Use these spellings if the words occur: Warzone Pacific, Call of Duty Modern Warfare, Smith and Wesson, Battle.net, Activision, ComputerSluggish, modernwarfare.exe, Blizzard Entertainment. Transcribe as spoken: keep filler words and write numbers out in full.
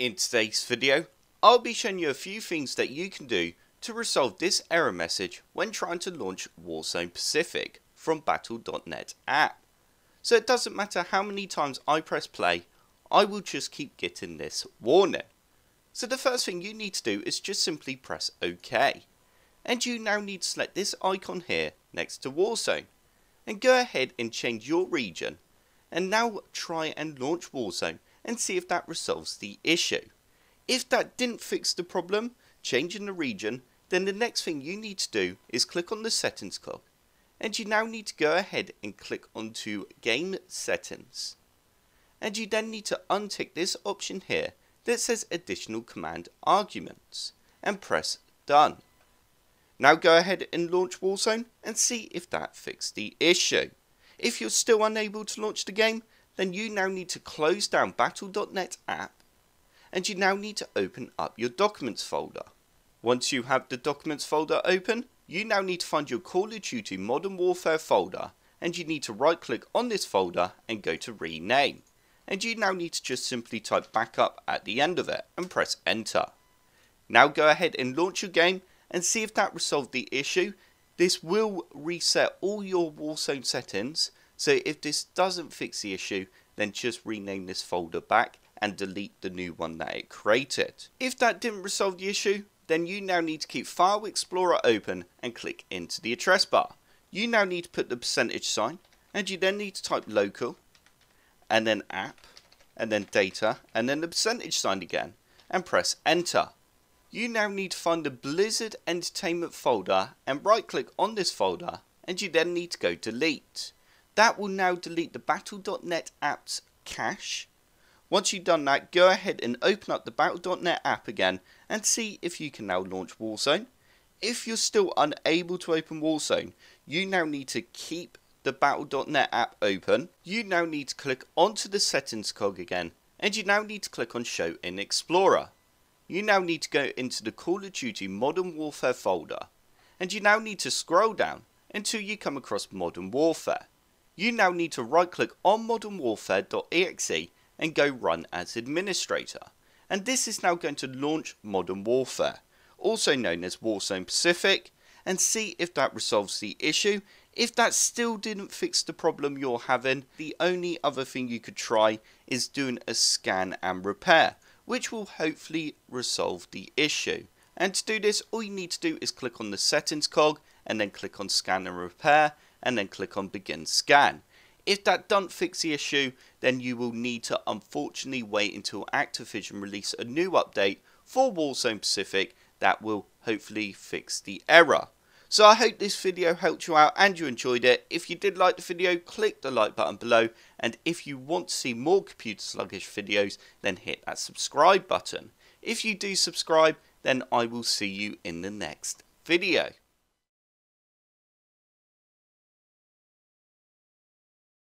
In today's video, I'll be showing you a few things that you can do to resolve this error message when trying to launch Warzone Pacific from Battle dot net app. So it doesn't matter how many times I press play, I will just keep getting this warning. So the first thing you need to do is just simply press OK. And you now need to select this icon here next to Warzone. And go ahead and change your region. And now try and launch Warzone and see if that resolves the issue. If that didn't fix the problem, changing the region, then the next thing you need to do is click on the settings cog. And you now need to go ahead and click onto game settings. And you then need to untick this option here that says additional command arguments and press done. Now go ahead and launch Warzone and see if that fixed the issue. If you're still unable to launch the game, then you now need to close down Battle dot net app and you now need to open up your documents folder. Once you have the documents folder open, you now need to find your Call of Duty Modern Warfare folder and you need to right click on this folder and go to rename. And you now need to just simply type backup at the end of it and press enter. Now go ahead and launch your game and see if that resolved the issue. This will reset all your Warzone settings, so if this doesn't fix the issue, then just rename this folder back and delete the new one that it created. If that didn't resolve the issue, then you now need to keep File Explorer open and click into the address bar. You now need to put the percentage sign and you then need to type local and then app and then data and then the percentage sign again and press enter. You now need to find the Blizzard Entertainment folder and right click on this folder and you then need to go delete. That will now delete the Battle dot net app's cache. Once you've done that, go ahead and open up the Battle dot net app again and see if you can now launch Warzone. If you're still unable to open Warzone, you now need to keep the Battle dot net app open. You now need to click onto the settings cog again and you now need to click on Show in Explorer. You now need to go into the Call of Duty Modern Warfare folder and you now need to scroll down until you come across Modern Warfare. You now need to right click on modern warfare dot E X E and go run as administrator, and this is now going to launch Modern Warfare, also known as Warzone Pacific, and see if that resolves the issue. If that still didn't fix the problem you're having, the only other thing you could try is doing a scan and repair, which will hopefully resolve the issue. And to do this, all you need to do is click on the settings cog and then click on scan and repair and then click on begin scan. If that doesn't fix the issue, then you will need to unfortunately wait until Activision release a new update for Warzone Pacific that will hopefully fix the error. So I hope this video helped you out and you enjoyed it. If you did like the video, click the like button below. And if you want to see more computer sluggish videos, then hit that subscribe button. If you do subscribe, then I will see you in the next video.